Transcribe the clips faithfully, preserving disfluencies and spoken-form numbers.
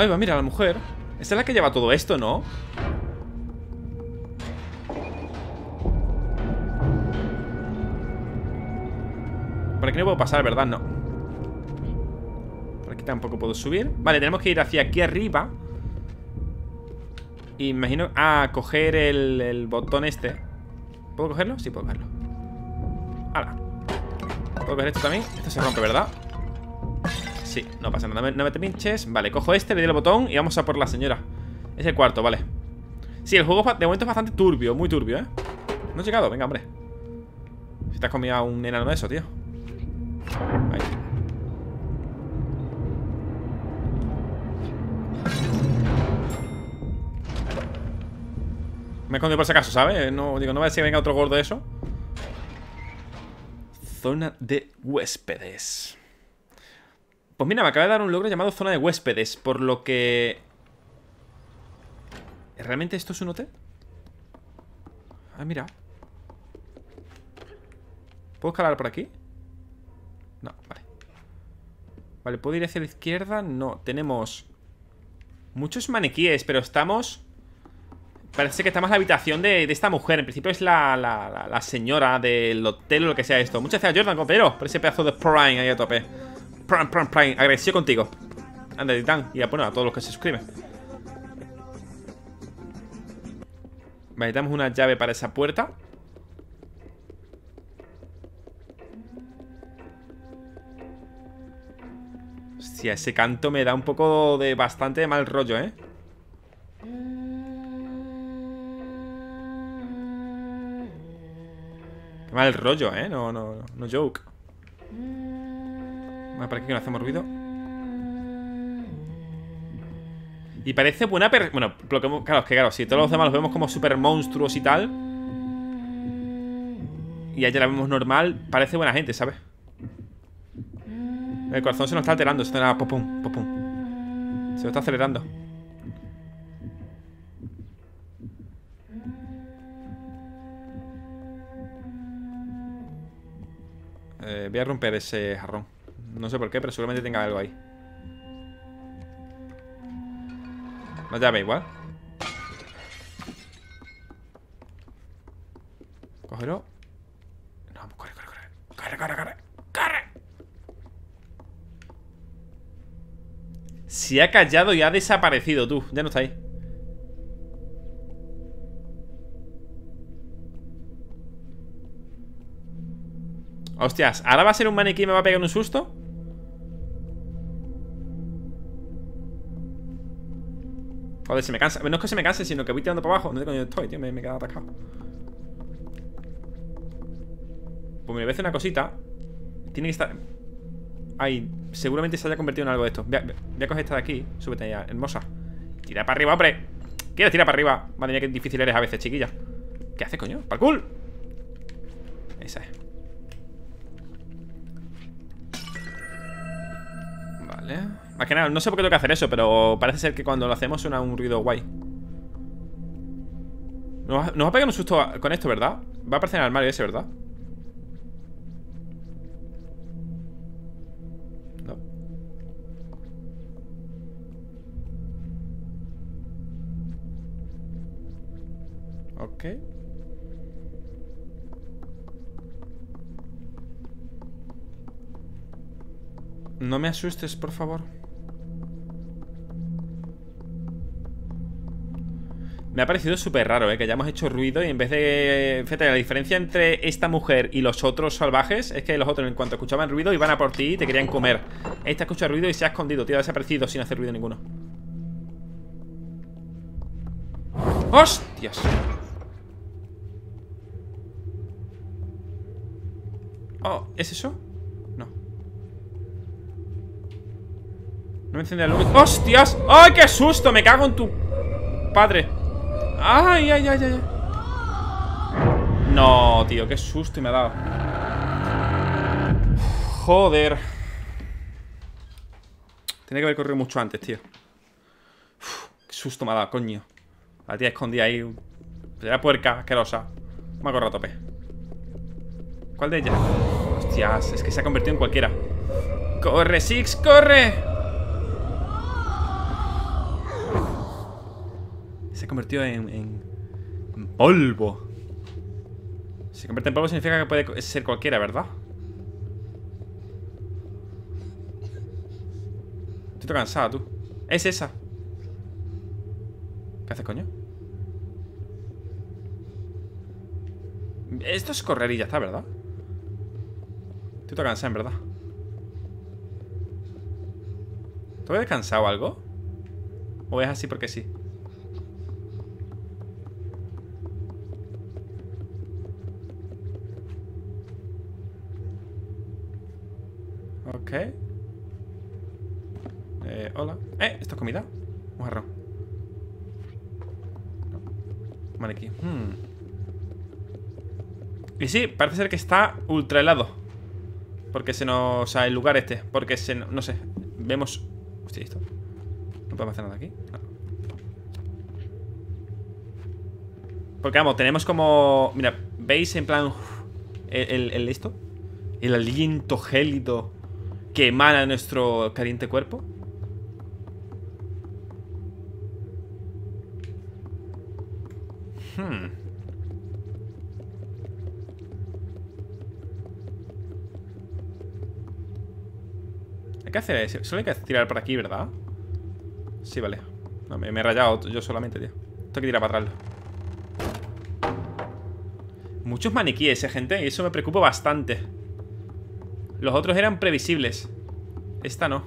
Ahí va, mira, la mujer. Esta es la que lleva todo esto, ¿no? Por aquí no puedo pasar, ¿verdad? No. Por aquí tampoco puedo subir. Vale, tenemos que ir hacia aquí arriba. Y imagino... Ah, coger el, el botón este. ¿Puedo cogerlo? Sí, puedo cogerlo. Ahora. ¿Puedo coger esto también? Esto se rompe, ¿verdad? Sí, no pasa nada. No me te pinches. Vale, cojo este, le doy el botón y vamos a por la señora. Es el cuarto, vale. Sí, el juego de momento es bastante turbio, muy turbio, ¿eh? No he llegado, venga, hombre. Si te has comido a un enano de eso, tío. Ahí. Me he escondido por si acaso, ¿sabes? No, digo, no va a decir que venga otro gordo de eso. Zona de huéspedes. Pues mira, me acaba de dar un logro llamado zona de huéspedes. Por lo que... ¿Realmente esto es un hotel? Ah, mira. ¿Puedo escalar por aquí? No, vale. Vale, ¿puedo ir hacia la izquierda? No, tenemos muchos maniquíes, pero estamos... Parece que estamos en la habitación de, de esta mujer. En principio es la, la, la, la señora del hotel o lo que sea esto. Muchas gracias, Jordan Cotero, por ese pedazo de Prime ahí a tope. Prime, prime, prime. Agradecido contigo. Anda, Titán. Y bueno, a todos los que se suscriben. Vale, necesitamos una llave para esa puerta. Hostia, ese canto me da un poco de bastante mal rollo, ¿eh? Mal rollo, ¿eh? No, no, no, no joke. Vale, para aquí que no hacemos ruido. Y parece buena per... Bueno, lo que hemos... claro, es que claro, si todos los demás los vemos como super monstruos y tal, y allá la vemos normal, parece buena gente, ¿sabes? El corazón se nos está alterando, se nos está... Popum, popum. Se nos está acelerando. Eh, voy a romper ese jarrón. No sé por qué, pero seguramente tenga algo ahí. La llave igual. Cógelo. No, corre, corre, corre. Corre, corre, corre. ¡Corre! Se ha callado y ha desaparecido, tú. Ya no está ahí. Hostias, ¿ahora va a ser un maniquí y me va a pegar un susto? Joder, se me cansa. No es que se me canse, sino que voy tirando para abajo. No sé dónde estoy, tío. Me, me he quedado atascado. Pues me voy a hacer una cosita. Tiene que estar... Ay, seguramente se haya convertido en algo de esto. Voy a, voy a coger esta de aquí. Súbete ya, hermosa. Tira para arriba, hombre. Quiero tirar para arriba. Madre mía, qué difícil eres a veces, chiquilla. ¿Qué haces, coño? ¡Parkour! Esa es. ¿Eh? Más que nada, no sé por qué tengo que hacer eso, pero parece ser que cuando lo hacemos suena un ruido guay. Nos, nos va a pegar un susto con esto, ¿verdad? Va a aparecer en el armario ese, ¿verdad? No. Ok. No me asustes, por favor. Me ha parecido súper raro, ¿eh? Que hayamos hecho ruido y en vez de... Fíjate, la diferencia entre esta mujer y los otros salvajes es que los otros en cuanto escuchaban ruido iban a por ti y te querían comer. Esta escucha ruido y se ha escondido, tío, ha desaparecido sin hacer ruido ninguno. ¡Hostias! Oh, ¿es eso? No me enciende la luz. ¡Hostias! ¡Ay, qué susto! Me cago en tu... Padre. ¡Ay, ay, ay, ay! No, tío, qué susto me ha dado. Joder. Tenía que haber corrido mucho antes, tío. Uf, qué susto me ha dado, coño. La tía escondida ahí. Era puerca, asquerosa. Me ha corrido a tope. ¿Cuál de ellas? Hostias, es que se ha convertido en cualquiera. ¡Corre, Six, corre! se convirtió en, en, en polvo. Si se convierte en polvo significa que puede ser cualquiera, ¿verdad? Estoy cansada, tú. Es esa. ¿Qué haces, coño? Esto es correr y ya está, ¿verdad? Estoy cansada, en verdad. ¿Te habías cansado algo? ¿O es así porque sí? Ok. Eh, hola. Eh, ¿esto es comida? Un jarrón. Vale, aquí. Hmm. Y sí, parece ser que está ultra helado. Porque se nos... O sea, el lugar este. Porque se... No, no sé. Vemos... Hostia, ¿esto? ¿No podemos hacer nada aquí? No. Porque vamos, tenemos como... Mira, ¿veis en plan... Uf, el, el, el esto? El aliento gélido que emana nuestro caliente cuerpo. Hmm. Hay que hacer eso. Solo hay que tirar por aquí, ¿verdad? Sí, vale. No, me, me he rayado yo solamente, tío. Tengo que tirar para atrás. Muchos maniquíes, eh, gente. Y eso me preocupa bastante. Los otros eran previsibles. Esta no.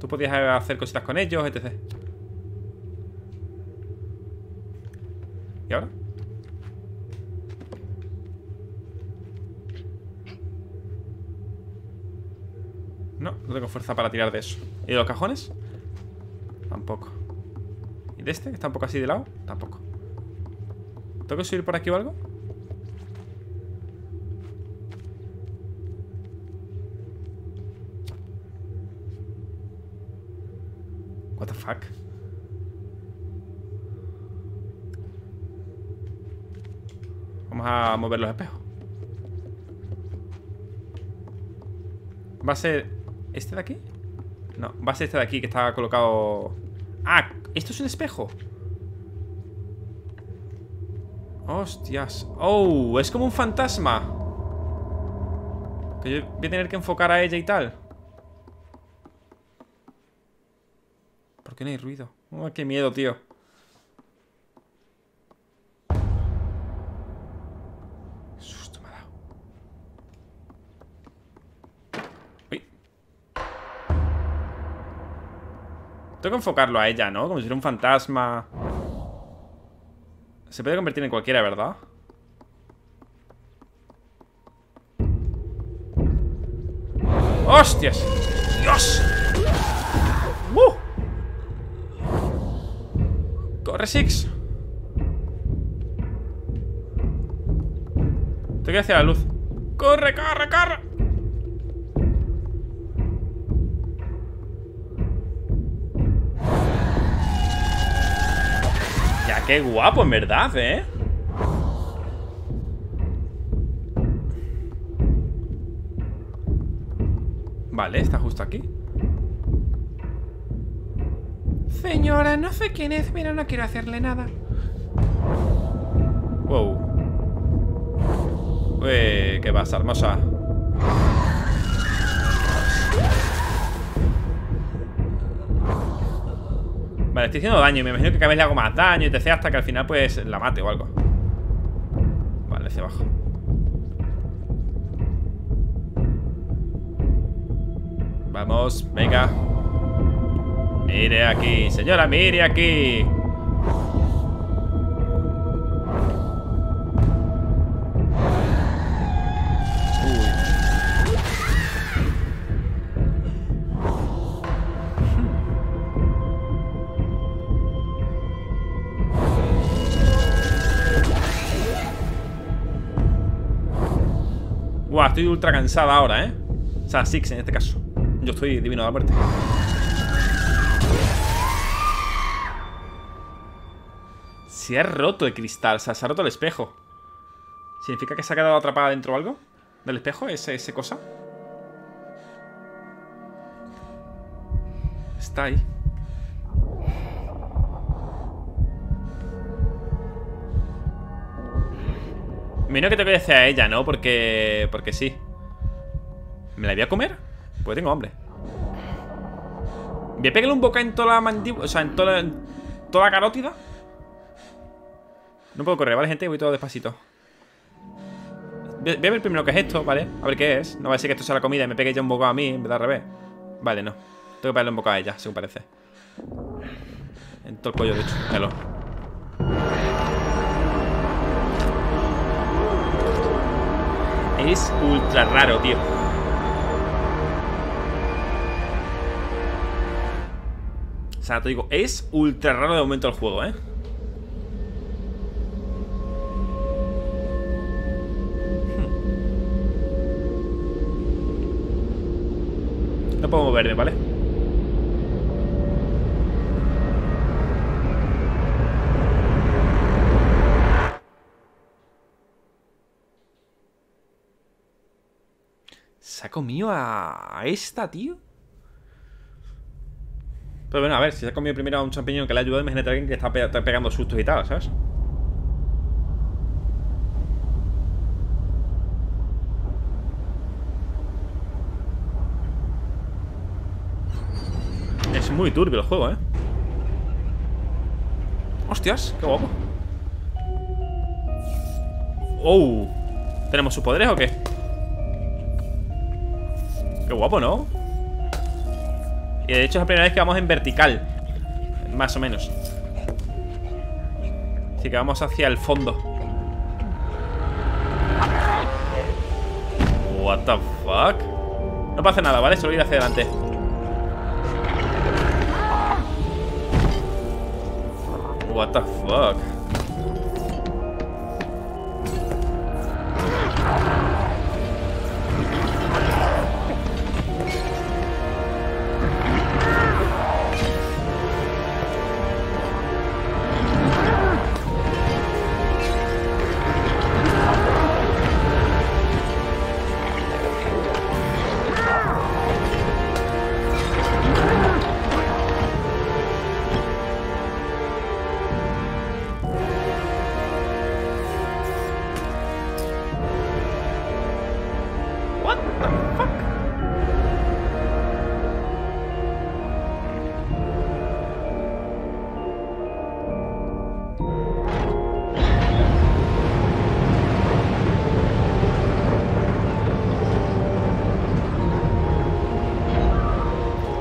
Tú podías hacer cositas con ellos, etcétera. ¿Y ahora? No, no tengo fuerza para tirar de eso. ¿Y de los cajones? Tampoco. ¿Y de este? ¿Está un poco así de lado? Tampoco. ¿Tengo que subir por aquí o algo? What the fuck? Vamos a mover los espejos. ¿Va a ser este de aquí? No, va a ser este de aquí que está colocado... ¡Ah! ¿Esto es un espejo? ¡Hostias! ¡Oh! Es como un fantasma. Que yo voy a tener que enfocar a ella y tal. ¿Por qué no hay ruido? Oh, ¡qué miedo, tío! ¡Qué susto me ha dado! ¡Uy! Tengo que enfocarlo a ella, ¿no? Como si fuera un fantasma. Se puede convertir en cualquiera, ¿verdad? ¡Hostias! ¡Dios! ¡Uh! ¡Corre, Six! Tengo que ir hacia la luz. ¡Corre, corre, corre! Ya, qué guapo, en verdad, ¿eh? Vale, está justo aquí. Señora, no sé quién es, pero no quiero hacerle nada. Wow. Uy, ¿qué pasa, hermosa? Vale, estoy haciendo daño. Me imagino que cada vez le hago más daño y te sea hasta que al final pues la mate o algo. Vale, hacia abajo. Vamos, venga. Mire aquí, señora, mire aquí. Guau, estoy ultra cansada ahora, ¿eh? O sea, Six en este caso. Yo estoy divino de la muerte. Se ha roto el cristal, o sea, se ha roto el espejo. ¿Significa que se ha quedado atrapada dentro o algo? ¿Del espejo? ¿Ese, ese cosa? Está ahí. Menos que tengo que decir a ella, ¿no? Porque... porque sí. ¿Me la voy a comer? Pues tengo hambre. Voy a pegarle un boca en toda la mandíbula. O sea, en toda la, en toda la carótida. No puedo correr, ¿vale, gente? Voy todo despacito. Voy a ver primero qué es esto, ¿vale? A ver qué es. No va a ser que esto sea la comida y me pegue ya un bocado a mí en vez de al revés. Vale, no. Tengo que pegarle un bocado a ella, según parece. En todo el cuello, de hecho. Hello. Es ultra raro, tío. O sea, te digo, es ultra raro de momento el juego, ¿eh? No puedo moverme, ¿vale? ¿Se ha comido a esta, tío? Pero bueno, a ver, si se ha comido primero a un champiñón que le ha ayudado, imagínate a alguien que está, pe está pegando sustos y tal, ¿sabes? Es muy turbio el juego, ¿eh? Hostias, qué guapo. ¡Oh! ¿Tenemos sus poderes o qué? Qué guapo, ¿no? Y de hecho es la primera vez que vamos en vertical. Más o menos. Así que vamos hacia el fondo. What the fuck. No pasa nada, ¿vale? Solo ir hacia adelante. What the fuck.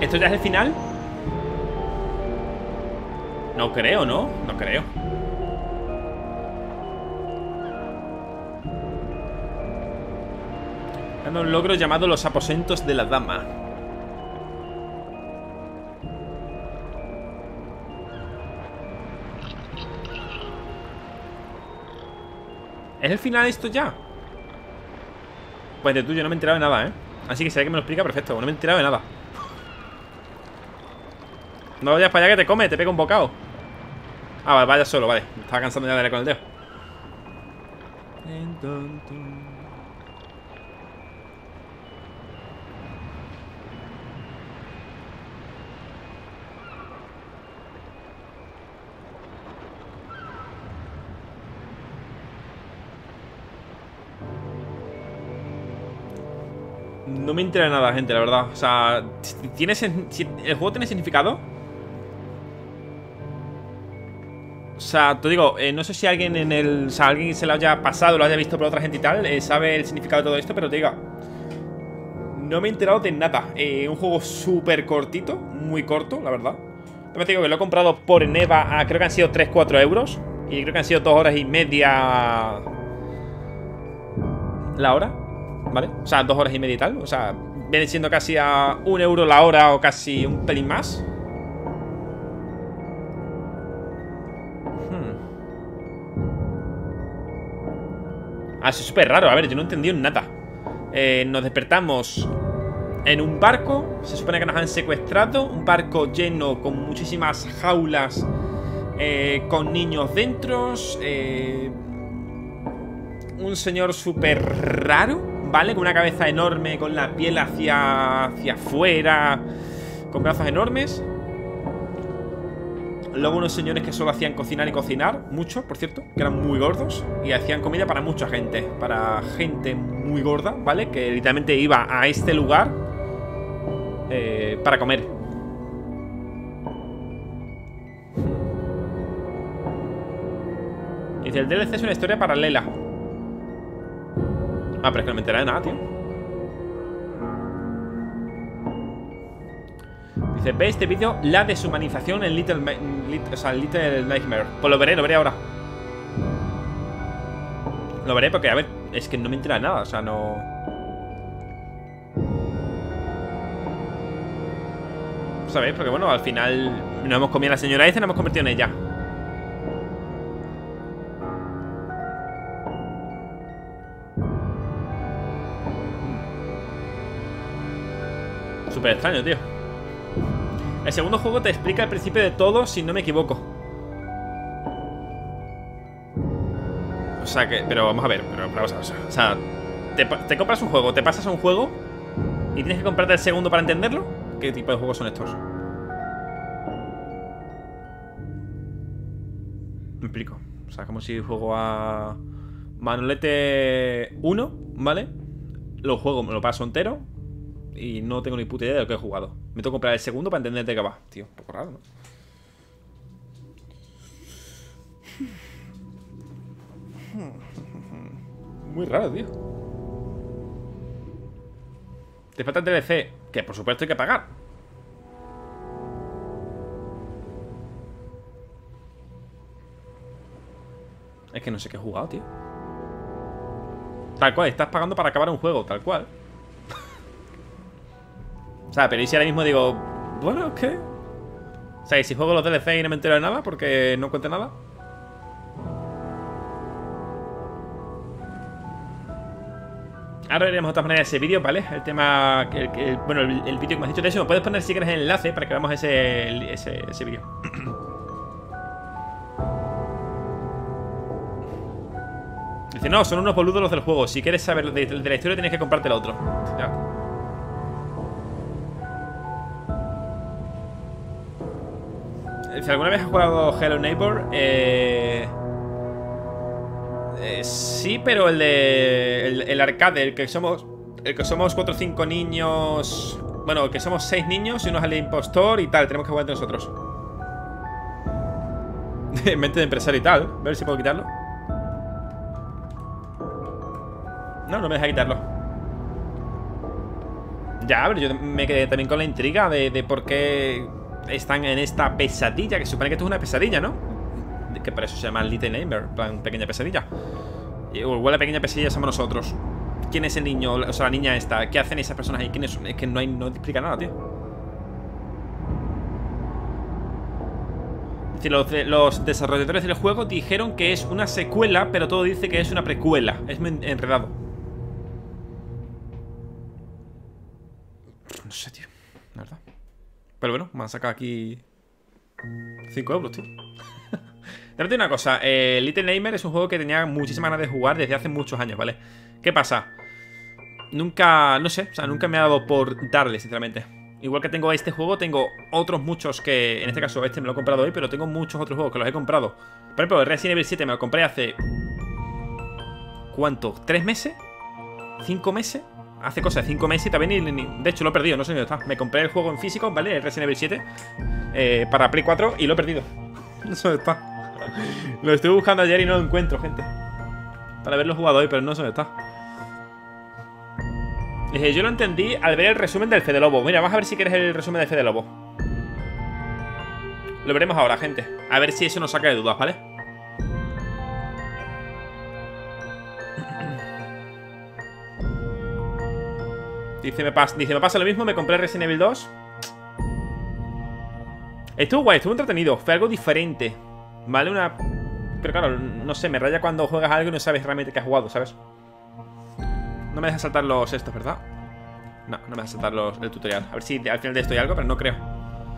¿Esto ya es el final? No creo, ¿no? No creo. Dando un logro llamado los aposentos de la dama. ¿Es el final esto ya? Pues de tuyo, no me he enterado de nada, ¿eh? Así que si hay que me lo explica, perfecto. No me he enterado de nada. No vayas para allá que te come, te pega un bocado. Ah, vale, vaya solo, vale. Me estaba cansando ya de darle con el dedo. No me entera nada, gente, la verdad. O sea, ¿tiene ¿el juego tiene significado? O sea, te digo, eh, no sé si alguien en el... O sea, alguien se lo haya pasado, lo haya visto por otra gente y tal, eh, sabe el significado de todo esto, pero te digo, no me he enterado de nada. Eh, un juego súper cortito, muy corto, la verdad. También te digo que lo he comprado por Neva a, creo que han sido tres cuatro euros. Y creo que han sido dos horas y media la hora, ¿vale? O sea, dos horas y media y tal. O sea, viene siendo casi a un euro la hora o casi un pelín más. Ah, eso es súper raro, a ver, yo no entendí nada. eh, Nos despertamos en un barco. Se supone que nos han secuestrado. Un barco lleno con muchísimas jaulas, eh, con niños dentro, eh, un señor súper raro, ¿vale? Con una cabeza enorme, con la piel hacia, hacia afuera, con brazos enormes. Luego unos señores que solo hacían cocinar y cocinar, muchos, por cierto, que eran muy gordos y hacían comida para mucha gente, para gente muy gorda, ¿vale? Que literalmente iba a este lugar eh, para comer. Dice, el D L C es una historia paralela. Ah, pero es que no me enteré de nada, tío. Dice, ve este vídeo, la deshumanización en Little, Little, o sea, Little Nightmare. Pues lo veré, lo veré ahora. Lo veré porque, a ver, es que no me entera nada, o sea, no... ¿Sabéis? Porque bueno, al final nos hemos comido a la señora esa y nos hemos convertido en ella. Súper extraño, tío. El segundo juego te explica el principio de todo, si no me equivoco. O sea que... Pero vamos a ver, pero vamos a ver. O sea, te, te compras un juego, te pasas un juego y tienes que comprarte el segundo para entenderlo. ¿Qué tipo de juegos son estos? Me explico. O sea, como si juego a... Manolete uno, ¿vale? Lo juego, me lo paso entero y no tengo ni puta idea de lo que he jugado. Me tengo que comprar el segundo para entender de qué va. Tío, un poco raro, ¿no? Muy raro, tío. Te falta el D L C, que por supuesto hay que pagar. Es que no sé qué he jugado, tío. Tal cual, estás pagando para acabar un juego, tal cual. O sea, pero y si ahora mismo digo, bueno, ¿qué? O sea, ¿y si juego los D L C y no me entero de nada porque no cuente nada? Ahora veremos otra manera de ese vídeo, ¿vale? El tema, el, el, bueno, el, el vídeo que me has dicho. De eso, me puedes poner si quieres el enlace para que veamos ese, ese, ese vídeo. Dice, no, son unos boludos los del juego. Si quieres saber de, de la historia tienes que comprarte el otro. Ya. Si alguna vez has jugado Hello Neighbor, eh, eh, sí, pero el de el, el arcade, el que somos el que somos cuatro o cinco niños, bueno, el que somos seis niños y uno es el impostor y tal, tenemos que jugar entre nosotros. Mente de empresario y tal, a ver si puedo quitarlo. No, no me deja quitarlo. Ya, pero yo me quedé también con la intriga de, de por qué están en esta pesadilla, que se supone que esto es una pesadilla, ¿no? Que por eso se llama Little Nightmare, plan pequeña pesadilla. Igual la pequeña pesadilla somos nosotros. ¿Quién es el niño? O sea, la niña esta. ¿Qué hacen esas personas ahí? ¿Quiénes son? Es que no, hay, no te explica nada, tío. Es decir, los, los desarrolladores del juego dijeron que es una secuela, pero todo dice que es una precuela. Es enredado. No sé, tío, la verdad. Pero bueno, me han sacado aquí cinco euros, tío. Te digo una cosa, eh, Little Nightmares es un juego que tenía muchísimas ganas de jugar desde hace muchos años, ¿vale? ¿Qué pasa? Nunca, no sé, o sea, nunca me ha dado por darle, sinceramente. Igual que tengo este juego, tengo otros muchos que, en este caso este me lo he comprado hoy, pero tengo muchos otros juegos que los he comprado. Por ejemplo, el Resident Evil siete me lo compré hace... ¿Cuánto? ¿Tres meses? ¿Cinco meses? Hace cosas, cinco meses y también ni, ni... De hecho lo he perdido, no sé dónde está. Me compré el juego en físico, ¿vale? El Resident Evil siete eh, para Play cuatro y lo he perdido. No sé dónde está. Lo estoy buscando ayer y no lo encuentro, gente, para haberlo jugado hoy, pero no sé dónde está. Dije, yo lo entendí al ver el resumen del Fede Lobo. Mira, vas a ver si quieres el resumen del Fede Lobo. Lo veremos ahora, gente. A ver si eso nos saca de dudas, ¿vale? Dice me, pasa, dice, me pasa lo mismo, me compré Resident Evil dos. Estuvo guay, estuvo entretenido. Fue algo diferente, ¿vale? Una... Pero claro, no sé, me raya cuando juegas algo y no sabes realmente qué has jugado, ¿sabes? No me dejas saltar los estos, ¿verdad? No, no me dejas saltar los, el tutorial. A ver si al final de esto hay algo, pero no creo.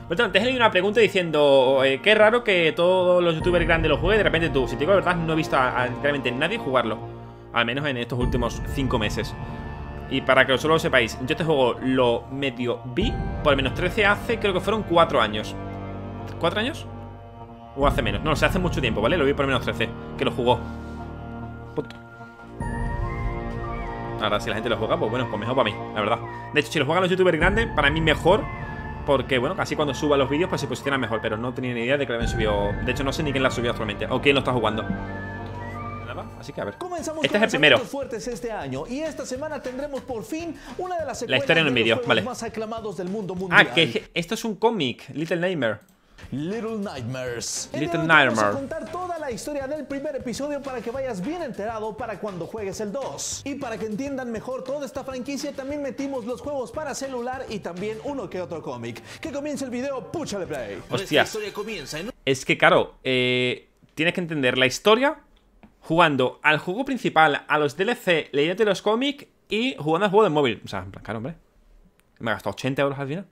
Pero antes leí una pregunta diciendo eh, qué raro que todos los youtubers grandes lo jueguen. De repente tú, si te digo la verdad, no he visto a, a literalmente nadie jugarlo, al menos en estos últimos cinco meses. Y para que solo lo sepáis, yo este juego lo medio vi, por al menos trece hace, creo que fueron cuatro años. ¿cuatro años? O hace menos. No, o sea, hace mucho tiempo, ¿vale? Lo vi por menos trece, que lo jugó. Punto. Ahora, si la gente lo juega, pues bueno, pues mejor para mí, la verdad. De hecho, si lo juegan los youtubers grandes, para mí mejor. Porque, bueno, casi cuando suba los vídeos, pues se posiciona mejor. Pero no tenía ni idea de que lo habían subido. De hecho, no sé ni quién la ha subido actualmente. O quién lo está jugando. Así que a ver. Comenzamos este es el primero. Fuertes este año y esta semana tendremos por fin una de las la historia en un vídeo, vale. Más aclamados del mundo mundial. Ah, que esto es un cómic, Little Nightmare. Little Nightmares. Little Nightmares. Vamos a contar toda la historia del primer episodio para que vayas bien enterado para cuando juegues el dos. Y para que entiendan mejor toda esta franquicia, también metimos los juegos para celular y también uno que otro cómic. Que comience el video, púchale play. Hostias. Es que, claro, eh, tienes que entender la historia jugando al juego principal, a los D L C, leyéndote los cómics y jugando al juego de móvil. O sea, en plan, claro, hombre. Me ha gastado ochenta euros al final.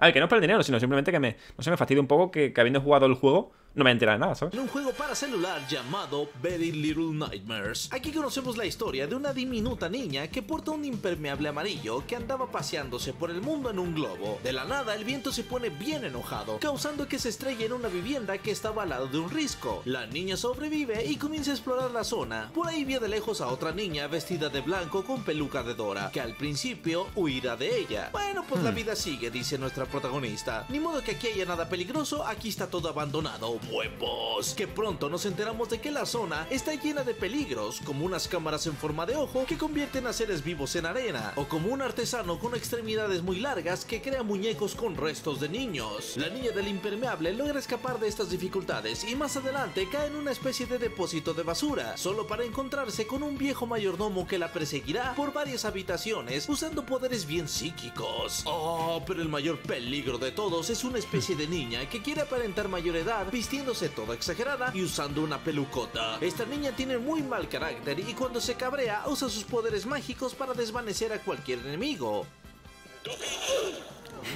A ver, que no es por el dinero, sino simplemente que me, no sé, me fastidia un poco que, que habiendo jugado el juego no me he enterado de nada, ¿sabes? En un juego para celular llamado Betty Little Nightmares. Aquí conocemos la historia de una diminuta niña que porta un impermeable amarillo que andaba paseándose por el mundo en un globo. De la nada, el viento se pone bien enojado, causando que se estrelle en una vivienda que estaba al lado de un risco. La niña sobrevive y comienza a explorar la zona. Por ahí ve de lejos a otra niña vestida de blanco con peluca de Dora, que al principio huirá de ella. Bueno, pues hmm. la vida sigue, dice nuestra protagonista. Ni modo que aquí haya nada peligroso, aquí está todo abandonado. Huevos. Que pronto nos enteramos de que la zona está llena de peligros, como unas cámaras en forma de ojo que convierten a seres vivos en arena, o como un artesano con extremidades muy largas que crea muñecos con restos de niños. La niña del impermeable logra escapar de estas dificultades y más adelante cae en una especie de depósito de basura, solo para encontrarse con un viejo mayordomo que la perseguirá por varias habitaciones usando poderes bien psíquicos. Oh, pero el mayor peligro El peligro de todos es una especie de niña que quiere aparentar mayor edad, vistiéndose toda exagerada y usando una pelucota. Esta niña tiene muy mal carácter y cuando se cabrea usa sus poderes mágicos para desvanecer a cualquier enemigo.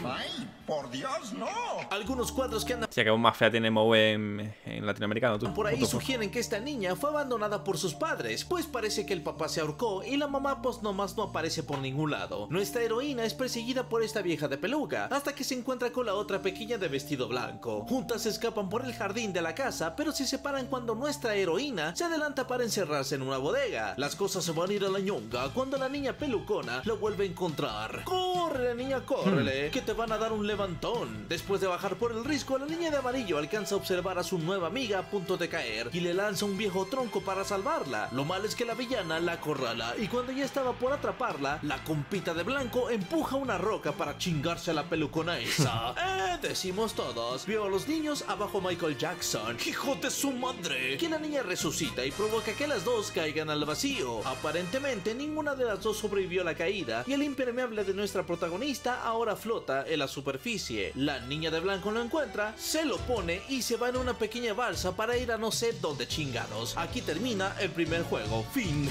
¡Ay, por Dios, no! Algunos cuadros que andan... Sí, que aún más fea tenemos en, en latinoamericano. ¿Tú? Por ahí sugieren que esta niña fue abandonada por sus padres, pues parece que el papá se ahorcó y la mamá pues nomás no aparece por ningún lado. Nuestra heroína es perseguida por esta vieja de peluca, hasta que se encuentra con la otra pequeña de vestido blanco. Juntas escapan por el jardín de la casa, pero se separan cuando nuestra heroína se adelanta para encerrarse en una bodega. Las cosas se van a ir a la ñonga cuando la niña pelucona la vuelve a encontrar. ¡Corre, niña, córrele! Hmm. Que te van a dar un levantón. Después de bajar por el risco, la niña de amarillo alcanza a observar a su nueva amiga a punto de caer y le lanza un viejo tronco para salvarla. Lo malo es que la villana la acorrala y cuando ya estaba por atraparla, la compita de blanco empuja una roca para chingarse a la pelucona esa. ¡Eh! Decimos todos. Vio a los niños abajo Michael Jackson. ¡Hijo de su madre! Que la niña resucita y provoca que las dos caigan al vacío. Aparentemente, ninguna de las dos sobrevivió a la caída y el impermeable de nuestra protagonista ahora flota en la superficie. La niña de blanco lo encuentra, se lo pone y se va en una pequeña balsa para ir a no sé dónde chingados. Aquí termina el primer juego. Fin.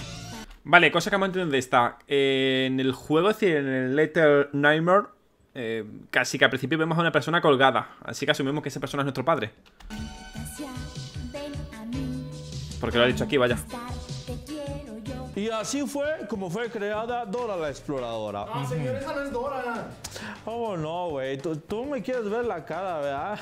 Vale, cosa que me entiendo de esta. Eh, en el juego, es decir, en el Little Nightmare, eh, casi que al principio vemos a una persona colgada. Así que asumimos que esa persona es nuestro padre. Porque lo ha dicho aquí, vaya. Y así fue como fue creada Dora la Exploradora. No, señor, esa no es Dora. Oh, no, güey. Tú, tú me quieres ver la cara, ¿verdad?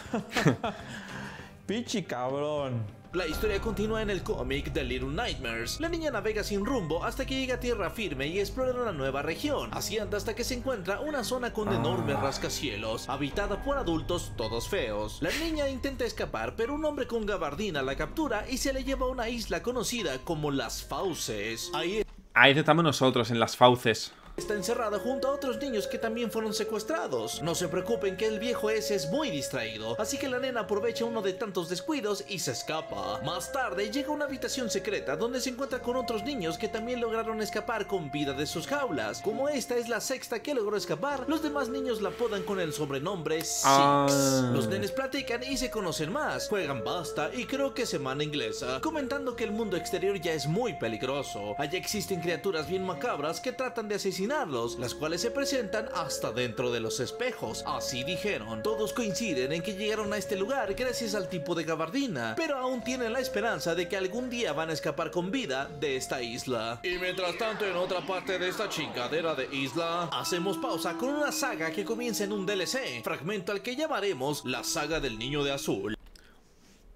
Pichi cabrón. La historia continúa en el cómic de Little Nightmares. La niña navega sin rumbo hasta que llega a tierra firme y explora una nueva región. Así anda hasta que se encuentra una zona con enormes rascacielos, habitada por adultos todos feos. La niña intenta escapar, pero un hombre con gabardina la captura y se le lleva a una isla conocida como Las Fauces. Ahí, Ahí estamos nosotros, en Las Fauces. Está encerrada junto a otros niños que también fueron secuestrados. No se preocupen que el viejo ese es muy distraído, así que la nena aprovecha uno de tantos descuidos y se escapa. Más tarde llega a una habitación secreta donde se encuentra con otros niños que también lograron escapar con vida de sus jaulas. Como esta es la sexta que logró escapar, los demás niños la apodan con el sobrenombre Six. Ah. Los nenes platican y se conocen más, juegan basta y creo que semana inglesa, comentando que el mundo exterior ya es muy peligroso. Allá existen criaturas bien macabras que tratan de asesinar, las cuales se presentan hasta dentro de los espejos, así dijeron. Todos coinciden en que llegaron a este lugar gracias al tipo de gabardina, pero aún tienen la esperanza de que algún día van a escapar con vida de esta isla. Y mientras tanto, en otra parte de esta chingadera de isla, hacemos pausa con una saga que comienza en un D L C, fragmento al que llamaremos la saga del niño de azul.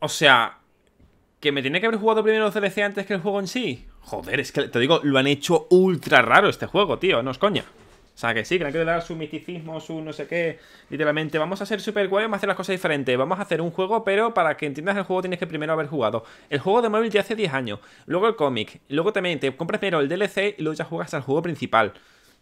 O sea, que me tenía que haber jugado primero los D L C antes que el juego en sí. Joder, es que te digo, lo han hecho ultra raro este juego, tío, no es coña. O sea, que sí, que han querido dar su misticismo, su no sé qué. Literalmente, vamos a ser super guay, vamos a hacer las cosas diferentes. Vamos a hacer un juego, pero para que entiendas el juego tienes que primero haber jugado el juego de móvil ya hace diez años. Luego el cómic. Luego también te compras primero el D L C y luego ya juegas al juego principal.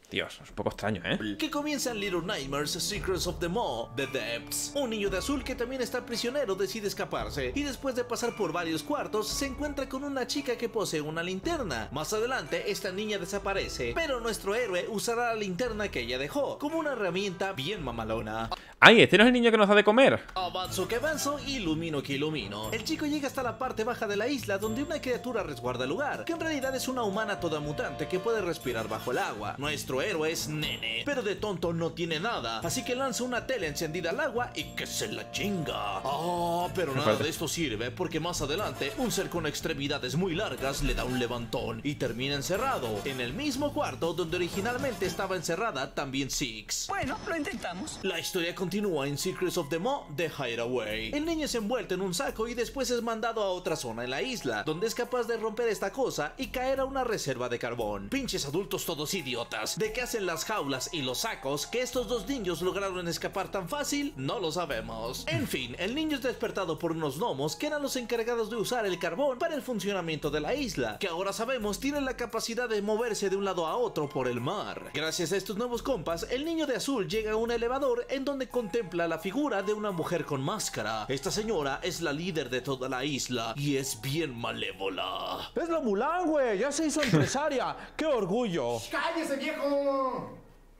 Dios, es un poco extraño, ¿eh? Que comienza en Little Nightmares, Secrets of the Maw, The Depths. Un niño de azul que también está prisionero decide escaparse, y después de pasar por varios cuartos, se encuentra con una chica que posee una linterna. Más adelante, esta niña desaparece, pero nuestro héroe usará la linterna que ella dejó, como una herramienta bien mamalona. ¡Ay, este no es el niño que nos da de comer! Avanzo que avanzo, ilumino que ilumino. El chico llega hasta la parte baja de la isla, donde una criatura resguarda el lugar, que en realidad es una humana toda mutante que puede respirar bajo el agua. Nuestro héroe es nene, pero de tonto no tiene nada, así que lanza una tela encendida al agua y que se la chinga. Ah, oh, pero nada de esto sirve, porque más adelante un ser con extremidades muy largas le da un levantón y termina encerrado en el mismo cuarto donde originalmente estaba encerrada también Six. Bueno, lo intentamos. La historia continúa en Secrets of the Maw de Hideaway. El niño es envuelto en un saco y después es mandado a otra zona en la isla, donde es capaz de romper esta cosa y caer a una reserva de carbón. Pinches adultos todos idiotas. ¿De qué hacen las jaulas y los sacos que estos dos niños lograron escapar tan fácil? No lo sabemos. En fin, el niño es despertado por unos gnomos que eran los encargados de usar el carbón para el funcionamiento de la isla, que ahora sabemos tienen la capacidad de moverse de un lado a otro por el mar. Gracias a estos nuevos compas, el niño de azul llega a un elevador en donde contempla la figura de una mujer con máscara. Esta señora es la líder de toda la isla y es bien malévola. ¡Es la Mulan, güey! ¡Ya se hizo empresaria! ¡Qué orgullo! ¡Cállese, viejo!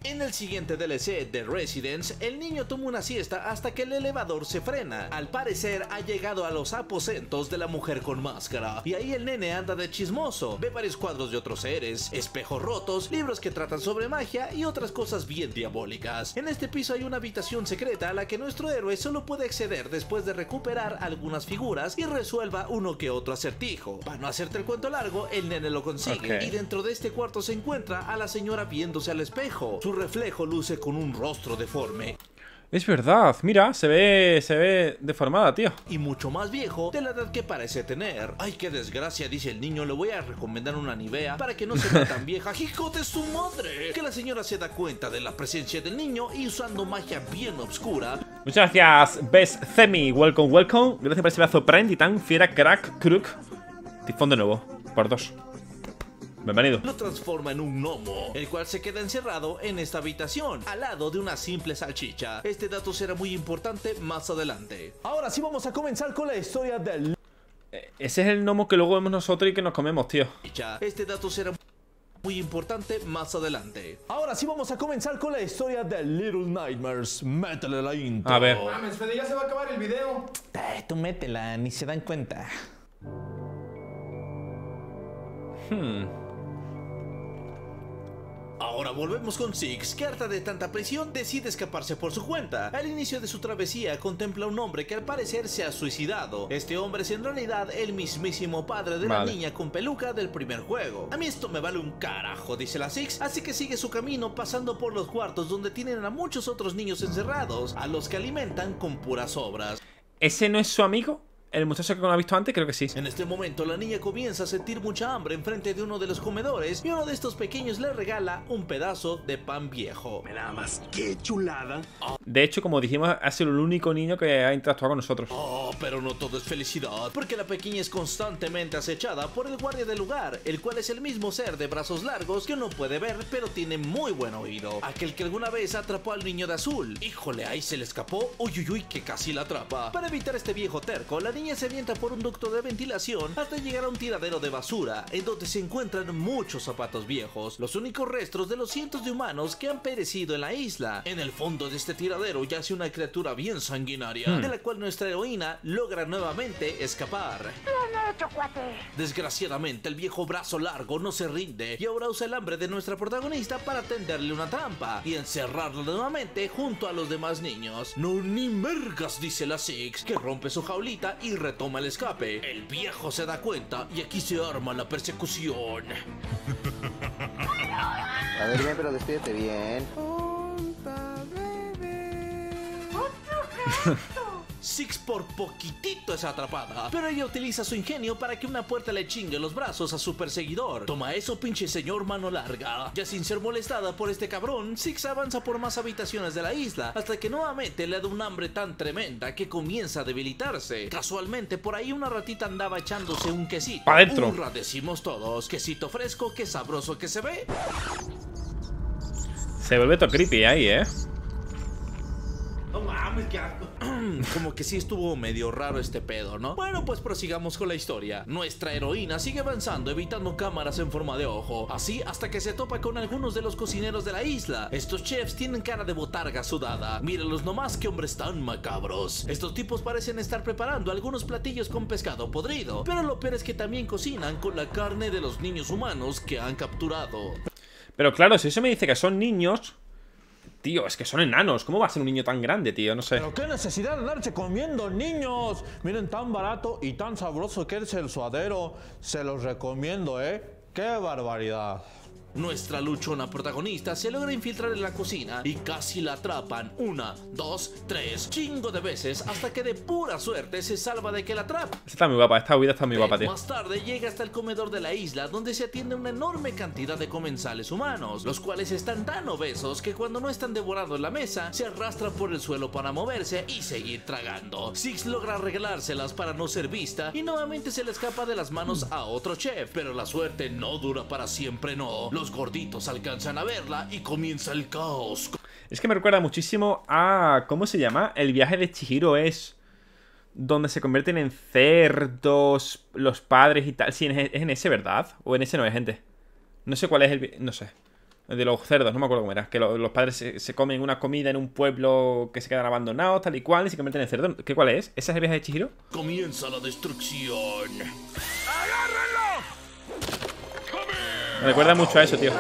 En el siguiente D L C de Residence, el niño toma una siesta hasta que el elevador se frena. Al parecer ha llegado a los aposentos de la mujer con máscara, y ahí el nene anda de chismoso. Ve varios cuadros de otros seres, espejos rotos, libros que tratan sobre magia y otras cosas bien diabólicas. En este piso hay una habitación secreta a la que nuestro héroe solo puede acceder después de recuperar algunas figuras y resuelva uno que otro acertijo. Para no hacerte el cuento largo, el nene lo consigue, okay. Y dentro de este cuarto se encuentra a la señora viéndose al espejo. Su reflejo luce con un rostro deforme. Es verdad, mira, se ve, se ve deformada, tío. Y mucho más viejo de la edad que parece tener. Ay, qué desgracia, dice el niño, le voy a recomendar una Nivea para que no se vea tan vieja. ¡Hijo de su madre! Que la señora se da cuenta de la presencia del niño y usando magia bien obscura. Muchas gracias, Best Semi, welcome, welcome. Gracias por ese brazo Prime, Titán, Fiera, Crack, Crook. Tifón de nuevo, por dos. Bienvenido. Lo transforma en un gnomo, el cual se queda encerrado en esta habitación, al lado de una simple salchicha. Este dato será muy importante más adelante. Ahora sí vamos a comenzar con la historia del... Ese es el gnomo que luego vemos nosotros y que nos comemos, tío. Este dato será... muy importante más adelante. Ahora sí vamos a comenzar con la historia de Little Nightmares. Métele la intro. A ver. Mames, Fede, ya se va a acabar el video. Ay, tú métela, ni se dan cuenta. Hmm... Ahora volvemos con Six, que harta de tanta prisión decide escaparse por su cuenta. Al inicio de su travesía contempla a un hombre que al parecer se ha suicidado. Este hombre es en realidad el mismísimo padre de vale. la niña con peluca del primer juego. A mí esto me vale un carajo, dice la Six, así que sigue su camino pasando por los cuartos donde tienen a muchos otros niños encerrados, a los que alimentan con puras obras. ¿Ese no es su amigo? ¿El muchacho que no ha visto antes? Creo que sí. En este momento la niña comienza a sentir mucha hambre enfrente de uno de los comedores y uno de estos pequeños le regala un pedazo de pan viejo. Nada más, qué chulada. Oh. De hecho, como dijimos, ha sido el único niño que ha interactuado con nosotros. Oh, pero no todo es felicidad, porque la pequeña es constantemente acechada por el guardia del lugar, el cual es el mismo ser de brazos largos que no puede ver, pero tiene muy buen oído. Aquel que alguna vez atrapó al niño de azul. Híjole, ahí se le escapó. Uy, uy, uy, que casi la atrapa. Para evitar este viejo terco, la niña La niña se avienta por un ducto de ventilación hasta llegar a un tiradero de basura, en donde se encuentran muchos zapatos viejos, los únicos restos de los cientos de humanos que han perecido en la isla. En el fondo de este tiradero yace una criatura bien sanguinaria, hmm. de la cual nuestra heroína logra nuevamente escapar. ¡Lo han hecho, cuate! Desgraciadamente, el viejo brazo largo no se rinde y ahora usa el hambre de nuestra protagonista para tenderle una trampa y encerrarla nuevamente junto a los demás niños. ¡No ni mergas!, dice la Six, que rompe su jaulita y Y retoma el escape. El viejo se da cuenta y aquí se arma la persecución. A ver, ven, pero despídete bien. Six por poquitito es atrapada, pero ella utiliza su ingenio para que una puerta le chingue los brazos a su perseguidor. Toma eso, pinche señor mano larga. Ya sin ser molestada por este cabrón, Six avanza por más habitaciones de la isla hasta que nuevamente le da un hambre tan tremenda que comienza a debilitarse. Casualmente por ahí una ratita andaba echándose un quesito. Adentro. Hurra, decimos todos, quesito fresco, qué sabroso que se ve. Se vuelve todo creepy ahí, eh. No mames, qué asco. Como que sí estuvo medio raro este pedo, ¿no? Bueno, pues prosigamos con la historia. Nuestra heroína sigue avanzando, evitando cámaras en forma de ojo, así hasta que se topa con algunos de los cocineros de la isla. Estos chefs tienen cara de botarga sudada. Míralos nomás, qué hombres tan macabros. Estos tipos parecen estar preparando algunos platillos con pescado podrido, pero lo peor es que también cocinan con la carne de los niños humanos que han capturado. Pero claro, si eso me dice que son niños... Tío, es que son enanos. ¿Cómo va a ser un niño tan grande, tío? No sé. Pero qué necesidad de andarse comiendo niños. Miren, tan barato y tan sabroso que es el suadero. Se los recomiendo, ¿eh? ¡Qué barbaridad! Nuestra luchona protagonista se logra infiltrar en la cocina y casi la atrapan una, dos, tres, chingo de veces hasta que de pura suerte se salva de que la atrapen. Esta está muy guapa, esta huida está muy guapa, tío. Más tarde llega hasta el comedor de la isla donde se atiende una enorme cantidad de comensales humanos, los cuales están tan obesos que cuando no están devorados en la mesa se arrastran por el suelo para moverse y seguir tragando. Six logra arreglárselas para no ser vista y nuevamente se le escapa de las manos a otro chef, pero la suerte no dura para siempre, no. Los gorditos alcanzan a verla y comienza el caos. Es que me recuerda muchísimo a... ¿Cómo se llama? El viaje de Chihiro es... Donde se convierten en cerdos los padres y tal. Sí, es en ese, ¿verdad? O en ese no, hay gente. No sé cuál es el... No sé. El de los cerdos, no me acuerdo cómo era. Que lo, los padres se, se comen una comida en un pueblo que se quedan abandonados, tal y cual, y se convierten en cerdos. ¿Qué cuál es? ¿Ese es el viaje de Chihiro? Comienza la destrucción. ¡Agárrenlo! Me recuerda mucho a eso, tío.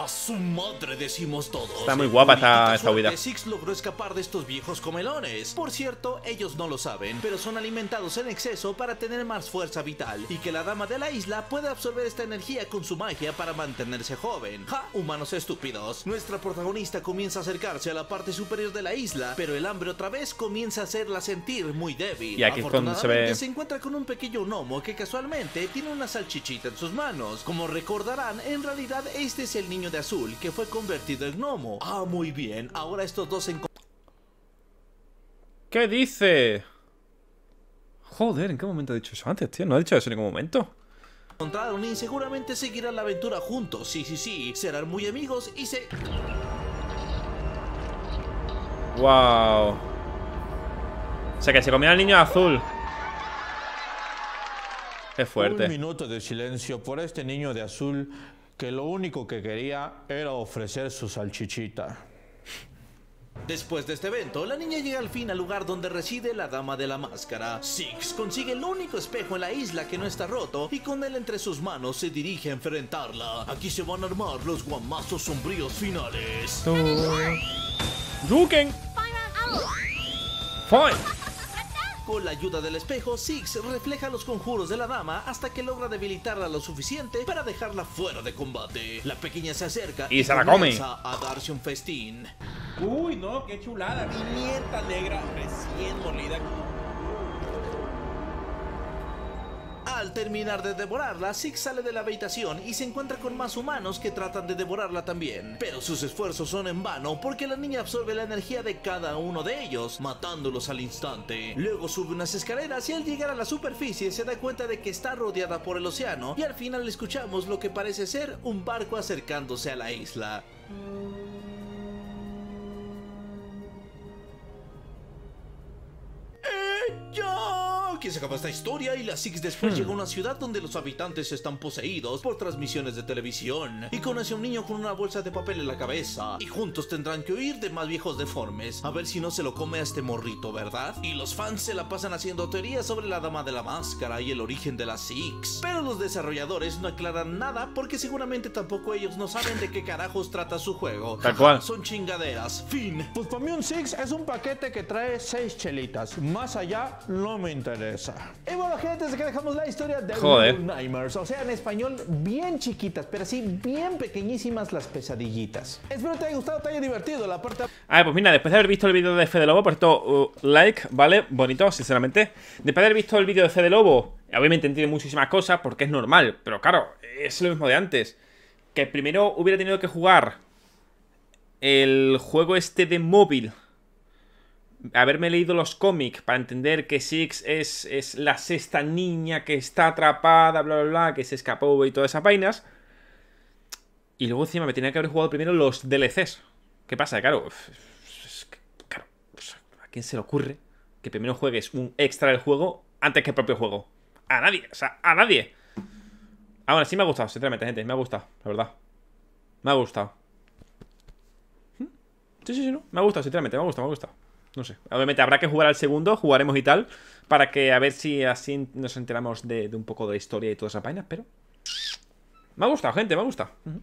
A su madre, decimos todos. Está muy guapa esta, esta huida. Six logró escapar de estos viejos comelones. Por cierto, ellos no lo saben, pero son alimentados en exceso para tener más fuerza vital y que la dama de la isla pueda absorber esta energía con su magia para mantenerse joven. ¡Ja! Humanos estúpidos. Nuestra protagonista comienza a acercarse a la parte superior de la isla, pero el hambre otra vez comienza a hacerla sentir muy débil. Y aquí es cuando se ve... se encuentra con un pequeño gnomo que casualmente tiene una salchichita en sus manos. Como recordarán, en realidad este es el niño de de azul que fue convertido en gnomo. Ah, muy bien. Ahora estos dos en... ¿Qué dice? Joder, ¿en qué momento ha dicho eso antes, tío? No ha dicho eso en ningún momento. Encontraron y seguramente seguirán la aventura juntos. Sí, sí, sí. Serán muy amigos y se... Wow. O sea, que se comió al niño azul. Qué fuerte. Un minuto de silencio por este niño de azul... que lo único que quería era ofrecer su salchichita. Después de este evento, la niña llega al fin al lugar donde reside la dama de la máscara. Six consigue el único espejo en la isla que no está roto y con él entre sus manos se dirige a enfrentarla. Aquí se van a armar los guamazos sombríos finales. ¡Duken! ¡Fine! Con la ayuda del espejo, Six refleja los conjuros de la dama hasta que logra debilitarla lo suficiente para dejarla fuera de combate. La pequeña se acerca y, y se la come a darse un festín. Uy, no, qué chulada, pimienta negra recién molida. Al terminar de devorarla, Six sale de la habitación y se encuentra con más humanos que tratan de devorarla también. Pero sus esfuerzos son en vano porque la niña absorbe la energía de cada uno de ellos, matándolos al instante. Luego sube unas escaleras y al llegar a la superficie se da cuenta de que está rodeada por el océano y al final escuchamos lo que parece ser un barco acercándose a la isla. Que se acaba esta historia y la Six después hmm. llega a una ciudad donde los habitantes están poseídos por transmisiones de televisión y conoce a un niño con una bolsa de papel en la cabeza y juntos tendrán que huir de más viejos deformes, a ver si no se lo come a este morrito, ¿verdad? Y los fans se la pasan haciendo teorías sobre la dama de la máscara y el origen de la Six, pero los desarrolladores no aclaran nada porque seguramente tampoco ellos no saben de qué carajos trata su juego. Tal cual. Son chingaderas. Fin. Pues para mí un Six es un paquete que trae seis chelitas, más allá no me interesa. sorpresa. Y bueno, gente, desde que dejamos la historia de Little Nightmares, o sea, en español, bien chiquitas, pero sí bien pequeñísimas las pesadillitas. Espero te haya gustado, te haya divertido la parte... Ah, pues mira, después de haber visto el vídeo de Fede Lobo, por esto, uh, like, ¿vale? Bonito, sinceramente. Después de haber visto el vídeo de Fede Lobo, obviamente entiendo muchísimas cosas porque es normal, pero claro, es lo mismo de antes. Que primero hubiera tenido que jugar el juego este de móvil, haberme leído los cómics para entender que Six es, es la sexta niña que está atrapada, bla, bla, bla, que se escapó y todas esas vainas. Y luego encima me tenía que haber jugado primero los D L Cs. ¿Qué pasa? Claro, claro, ¿a quién se le ocurre que primero juegues un extra del juego antes que el propio juego? A nadie, o sea, a nadie. Ahora sí me ha gustado, sinceramente, gente, me ha gustado, la verdad. Me ha gustado. Sí, sí, sí, no, me ha gustado, sinceramente, me ha gustado, me ha gustado. No sé, obviamente habrá que jugar al segundo, jugaremos y tal, para que a ver si así nos enteramos de, de un poco de la historia y todas esas vainas, pero... Me ha gustado, gente, me ha gustado. Uh-huh.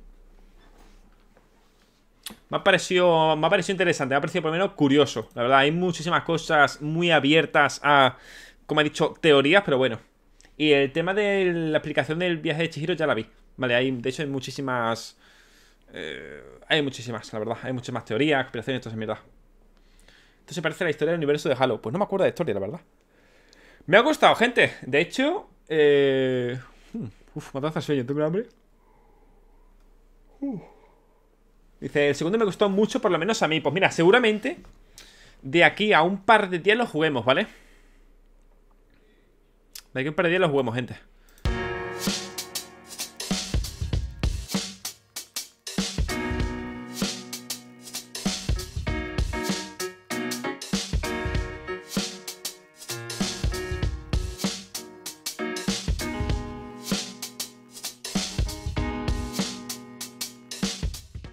Me ha parecido, me ha parecido interesante, me ha parecido por lo menos curioso. La verdad, hay muchísimas cosas muy abiertas a, como he dicho, teorías, pero bueno. Y el tema de la explicación del viaje de Chihiro ya la vi. Vale, hay, de hecho hay muchísimas... Eh, hay muchísimas, la verdad. Hay muchas más teorías, explicaciones, esto es mierda. Esto se parece a la historia del universo de Halo. Pues no me acuerdo de la historia, la verdad. Me ha gustado, gente. De hecho... Eh... Uf, matanza sueño. ¿Tengo hambre? Uh. Dice, el segundo me gustó mucho, por lo menos a mí. Pues mira, seguramente de aquí a un par de días lo juguemos, ¿vale? De aquí a un par de días lo juguemos, gente.